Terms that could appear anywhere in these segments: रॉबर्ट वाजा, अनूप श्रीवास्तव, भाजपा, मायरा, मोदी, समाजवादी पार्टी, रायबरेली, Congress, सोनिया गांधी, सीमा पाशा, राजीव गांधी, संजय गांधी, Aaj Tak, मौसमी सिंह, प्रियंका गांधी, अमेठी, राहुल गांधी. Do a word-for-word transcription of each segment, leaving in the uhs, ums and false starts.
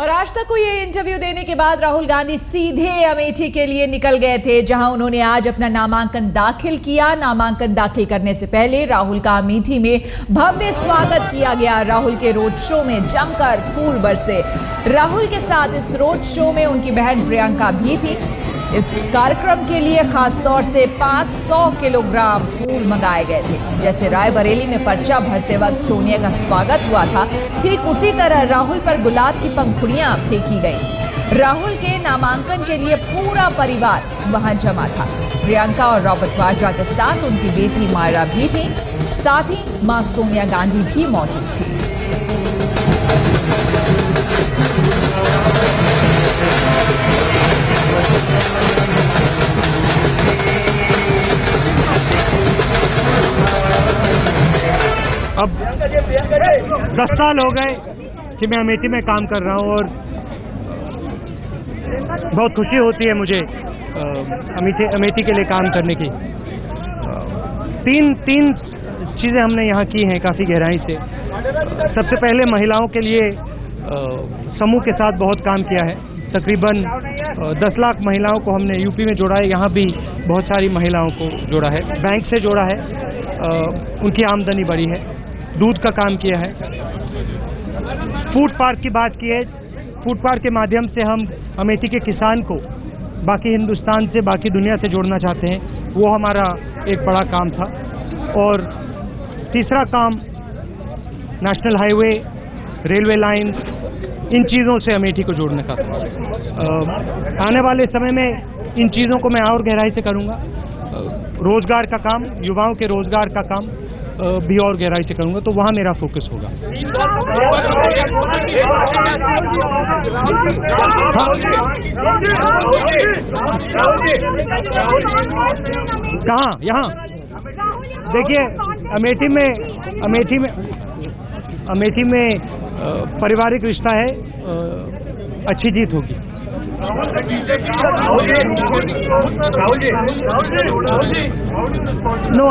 और आज तक को ये इंटरव्यू देने के बाद राहुल गांधी सीधे अमेठी के लिए निकल गए थे, जहां उन्होंने आज अपना नामांकन दाखिल किया। नामांकन दाखिल करने से पहले राहुल का अमेठी में भव्य स्वागत किया गया। राहुल के रोड शो में जमकर फूल बरसे। राहुल के साथ इस रोड शो में उनकी बहन प्रियंका भी थी। इस कार्यक्रम के लिए खासतौर से पाँच सौ किलोग्राम फूल मंगाए गए थे। जैसे रायबरेली में पर्चा भरते वक्त सोनिया का स्वागत हुआ था, ठीक उसी तरह राहुल पर गुलाब की पंखुड़ियां फेंकी गईं। राहुल के नामांकन के लिए पूरा परिवार वहां जमा था। प्रियंका और रॉबर्ट वाजा के साथ उनकी बेटी मायरा भी थी, साथ ही मां सोनिया गांधी भी मौजूद थी। अब दस साल हो गए कि मैं अमेठी में काम कर रहा हूं और बहुत खुशी होती है मुझे अमेठी अमेठी के लिए काम करने की। तीन तीन चीज़ें हमने यहाँ की हैं काफ़ी गहराई से। सबसे पहले महिलाओं के लिए समूह के साथ बहुत काम किया है। तकरीबन दस लाख महिलाओं को हमने यूपी में जोड़ा है, यहाँ भी बहुत सारी महिलाओं को जोड़ा है। बैंक से जोड़ा है, उनकी आमदनी बढ़ी है। दूध का काम किया है। फूड पार्क की बात की है। फूड पार्क के माध्यम से हम अमेठी के किसान को बाकी हिंदुस्तान से, बाकी दुनिया से जोड़ना चाहते हैं। वो हमारा एक बड़ा काम था। और तीसरा काम नेशनल हाईवे, रेलवे लाइन, इन चीज़ों से अमेठी को जोड़ने का था। आने वाले समय में इन चीज़ों को मैं और गहराई से करूँगा। रोजगार का काम, युवाओं के रोजगार का काम भी और गहराई से करूंगा, तो वहां मेरा फोकस होगा। कहाँ? यहाँ देखिए, अमेठी में अमेठी में अमेठी में पारिवारिक रिश्ता है, अच्छी जीत होगी। No,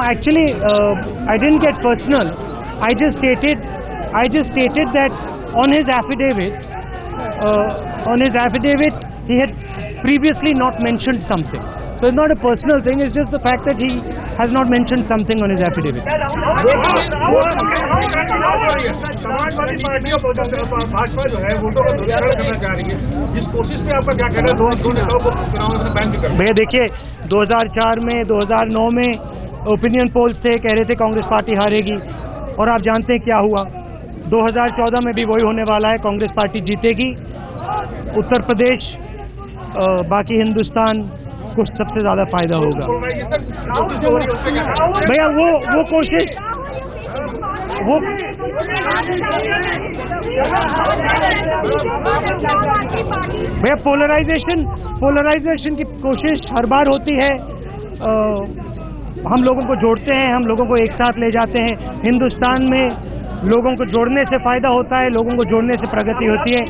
actually, uh, I didn't get personal. I just stated, I just stated that on his affidavit, uh, on his affidavit, he had previously not mentioned something. So it's not a personal thing. It's just the fact that he has not mentioned something on his affidavit. समाजवादी पार्टी और भाजपा जो है वोटों का दुरुपयोग करना चाह रही है, जिस कोशिश में आपका क्या कहना है? दो दो नेताओं को चुनाव में बैन भी कर। भैया देखिए, दो हज़ार चार में, दो हज़ार नौ में ओपिनियन पोल से कह रहे थे कांग्रेस पार्टी हारेगी, और आप जानते हैं क्या हुआ। दो हज़ार चौदह में भी वही होने वाला है, कांग्रेस पार्टी जीतेगी। उत्तर प्रदेश, बाकी हिंदुस्तान को सबसे ज़्यादा फायदा होगा। भैया वो वो कोशिश वो भैया पोलराइजेशन पोलराइजेशन की कोशिश हर बार होती है। आ, हम लोगों को जोड़ते हैं, हम लोगों को एक साथ ले जाते हैं। हिंदुस्तान में लोगों को जोड़ने से फायदा होता है, लोगों को जोड़ने से प्रगति होती है।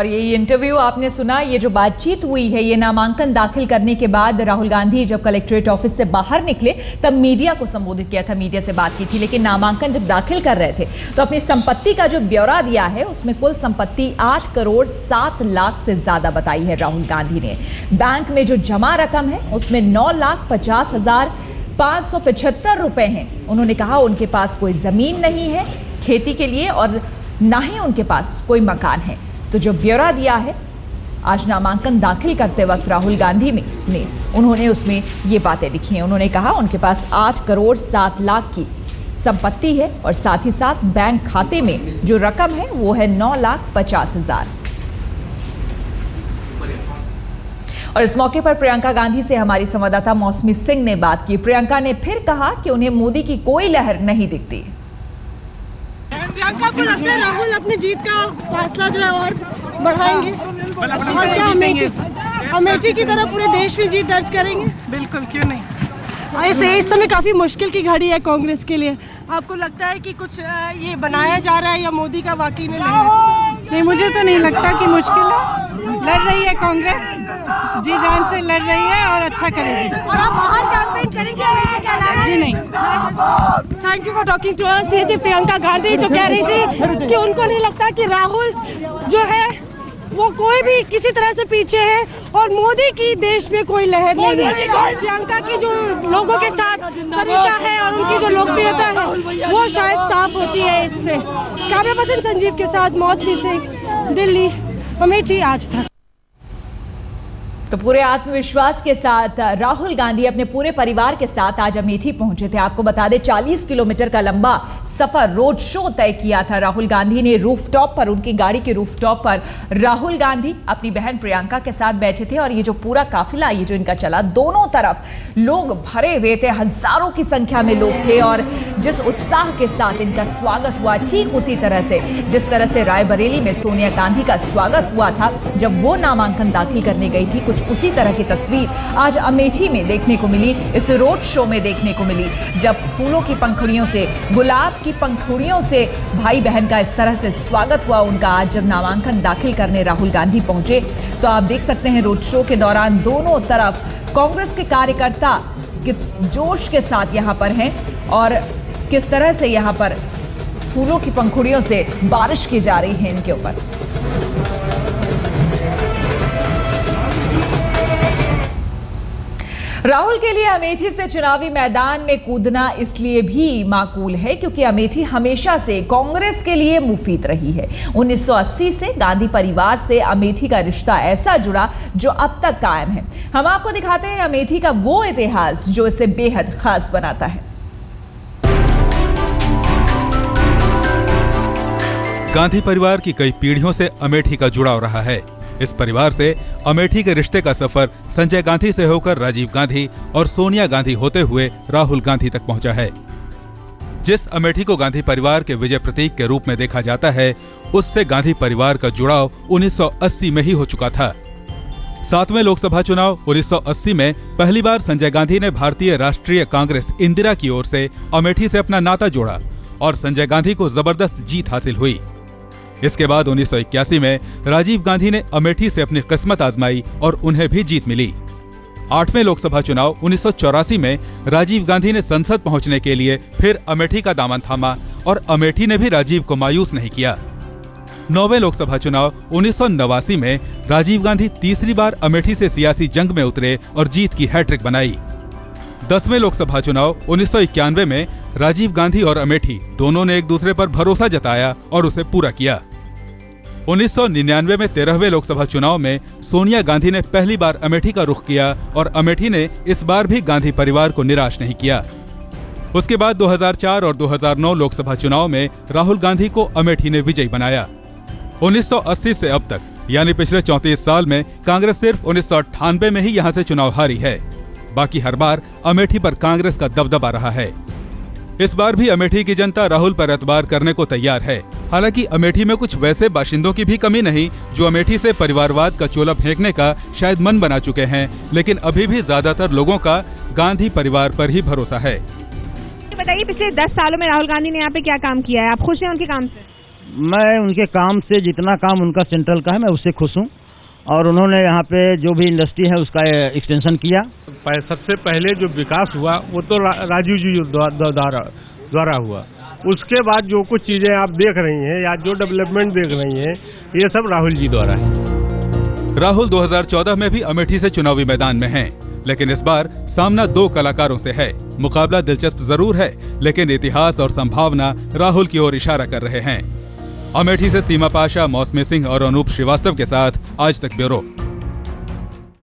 और ये इंटरव्यू आपने सुना, ये जो बातचीत हुई है, ये नामांकन दाखिल करने के बाद राहुल गांधी जब कलेक्ट्रेट ऑफिस से बाहर निकले तब मीडिया को संबोधित किया था, मीडिया से बात की थी। लेकिन नामांकन जब दाखिल कर रहे थे तो अपनी संपत्ति का जो ब्यौरा दिया है उसमें कुल संपत्ति आठ करोड़ सात लाख से ज़्यादा बताई है राहुल गांधी ने। बैंक में जो जमा रकम है उसमें नौ लाख पचास हज़ार पाँच सौ पचहत्तर रुपये हैं। उन्होंने कहा उनके पास कोई ज़मीन नहीं है खेती के लिए और ना ही उनके पास कोई मकान है। तो जो ब्यौरा दिया है आज नामांकन दाखिल करते वक्त राहुल गांधी में ने उन्होंने उसमें ये बातें लिखी हैं। उन्होंने कहा उनके पास आठ करोड़ सात लाख की संपत्ति है और साथ ही साथ बैंक खाते में जो रकम है वो है नौ लाख पचास हजार। और इस मौके पर प्रियंका गांधी से हमारी संवाददाता मौसमी सिंह ने बात की। प्रियंका ने फिर कहा कि उन्हें मोदी की कोई लहर नहीं दिखती। प्रियंका को लगता है राहुल अपनी जीत का फासला जो है और बढ़ाएंगे और क्या अमेठी अमेठी की तरह पूरे देश में जीत दर्ज करेंगे? बिल्कुल, क्यों नहीं। ऐसे इस समय काफी मुश्किल की घड़ी है कांग्रेस के लिए। आपको लगता है कि कुछ ये बनाया जा रहा है या मोदी का वाकई में? नहीं, मुझे तो नहीं लगता कि मुश्किल है। लड़ रही है कांग्रेस, जी जान से लड़ रही है और अच्छा करेगी। और आप बाहर कैंपेन करेंगे जी? नहीं। Thank you for talking to us. ये थी प्रियंका गांधी जो कह रही थी कि उनको नहीं लगता कि राहुल जो है वो कोई भी किसी तरह से पीछे है और मोदी की देश में कोई लहर नहीं है। प्रियंका की जो लोगों के साथ तरीका है और उनकी जो लोकप्रियता है वो शायद साफ होती है इससे। कैमरा पर्सन संजीव के साथ मौसमी सिंह, दिल्ली, अमेठी, आज तक। तो पूरे आत्मविश्वास के साथ राहुल गांधी अपने पूरे परिवार के साथ आज अमेठी पहुंचे थे। आपको बता दें चालीस किलोमीटर का लंबा सफर रोड शो तय किया था राहुल गांधी ने। रूफटॉप पर, उनकी गाड़ी के रूफटॉप पर राहुल गांधी अपनी बहन प्रियंका के साथ बैठे थे और ये जो पूरा काफिला ये जो इनका चला, दोनों तरफ लोग भरे हुए थे, हजारों की संख्या में लोग थे। और जिस उत्साह के साथ इनका स्वागत हुआ, ठीक उसी तरह से जिस तरह से रायबरेली में सोनिया गांधी का स्वागत हुआ था जब वो नामांकन दाखिल करने गई थी, उसी तरह की तस्वीर आज अमेठी में देखने को मिली, इस रोड शो में देखने को मिली, जब फूलों की पंखुड़ियों से, गुलाब की पंखुड़ियों से भाई बहन का इस तरह से स्वागत हुआ उनका आज जब नामांकन दाखिल करने राहुल गांधी पहुंचे। तो आप देख सकते हैं रोड शो के दौरान दोनों तरफ कांग्रेस के कार्यकर्ता किस जोश के साथ यहाँ पर हैं और किस तरह से यहाँ पर फूलों की पंखुड़ियों से बारिश की जा रही है इनके ऊपर। राहुल के लिए अमेठी से चुनावी मैदान में कूदना इसलिए भी माकूल है क्योंकि अमेठी हमेशा से कांग्रेस के लिए मुफीद रही है। उन्नीस सौ अस्सी से गांधी परिवार से अमेठी का रिश्ता ऐसा जुड़ा जो अब तक कायम है। हम आपको दिखाते हैं अमेठी का वो इतिहास जो इसे बेहद खास बनाता है। गांधी परिवार की कई पीढ़ियों से अमेठी का जुड़ाव रहा है। इस परिवार से अमेठी के रिश्ते का सफर संजय गांधी से होकर राजीव गांधी और सोनिया गांधी होते हुए राहुल गांधी तक पहुंचा है। जिस अमेठी को गांधी परिवार के विजय प्रतीक के रूप में देखा जाता है, उससे गांधी परिवार का जुड़ाव उन्नीस सौ अस्सी में ही हो चुका था। सातवें लोकसभा चुनाव उन्नीस सौ अस्सी में पहली बार संजय गांधी ने भारतीय राष्ट्रीय कांग्रेस इंदिरा की ओर से अमेठी से अपना नाता जोड़ा और संजय गांधी को जबरदस्त जीत हासिल हुई। इसके बाद उन्नीस सौ इक्यासी में राजीव गांधी ने अमेठी से अपनी किस्मत आजमाई और उन्हें भी जीत मिली। आठवें लोकसभा चुनाव उन्नीस सौ चौरासी में राजीव गांधी ने संसद पहुंचने के लिए फिर अमेठी का दामन थामा और अमेठी ने भी राजीव को मायूस नहीं किया। नौवें लोकसभा चुनाव उन्नीस सौ नवासी में राजीव गांधी तीसरी बार अमेठी से सियासी जंग में उतरे और जीत की हैट्रिक बनाई। दसवें लोकसभा चुनाव उन्नीस सौ इक्यानवे में राजीव गांधी और अमेठी दोनों ने एक दूसरे पर भरोसा जताया और उसे पूरा किया। उन्नीस सौ निन्यानवे में तेरहवें लोकसभा चुनाव में सोनिया गांधी ने पहली बार अमेठी का रुख किया और अमेठी ने इस बार भी गांधी परिवार को निराश नहीं किया। उसके बाद दो हज़ार चार और दो हज़ार नौ लोकसभा चुनाव में राहुल गांधी को अमेठी ने विजयी बनाया। उन्नीस सौ अस्सी से अब तक यानी पिछले चौंतीस साल में कांग्रेस सिर्फ उन्नीस सौ अट्ठानबे में ही यहाँ से चुनाव हारी है। बाकी हर बार अमेठी पर कांग्रेस का दबदबा रहा है। इस बार भी अमेठी की जनता राहुल पर एतबार करने को तैयार है। हालांकि अमेठी में कुछ वैसे बाशिंदों की भी कमी नहीं जो अमेठी से परिवारवाद का चोला फेंकने का शायद मन बना चुके हैं, लेकिन अभी भी ज्यादातर लोगों का गांधी परिवार पर ही भरोसा है। बताइए पिछले दस सालों में राहुल गांधी ने यहाँ पे क्या काम किया है? आप खुश हैं उनके काम से? मैं उनके काम से, जितना काम उनका सेंट्रल का है मैं उससे खुश हूँ। और उन्होंने यहाँ पे जो भी इंडस्ट्री है उसका एक्सटेंशन किया। सबसे पहले जो विकास हुआ वो तो रा, राजीव जी द्वारा द्वारा हुआ। उसके बाद जो कुछ चीजें आप देख रही हैं या जो डेवलपमेंट देख रही हैं, ये सब राहुल जी द्वारा है। राहुल दो हज़ार चौदह में भी अमेठी से चुनावी मैदान में हैं, लेकिन इस बार सामना दो कलाकारों से है। मुकाबला दिलचस्प जरूर है, लेकिन इतिहास और संभावना राहुल की ओर इशारा कर रहे हैं। अमेठी से सीमा पाशा, मौसमी सिंह और अनूप श्रीवास्तव के साथ आज तक ब्यूरो।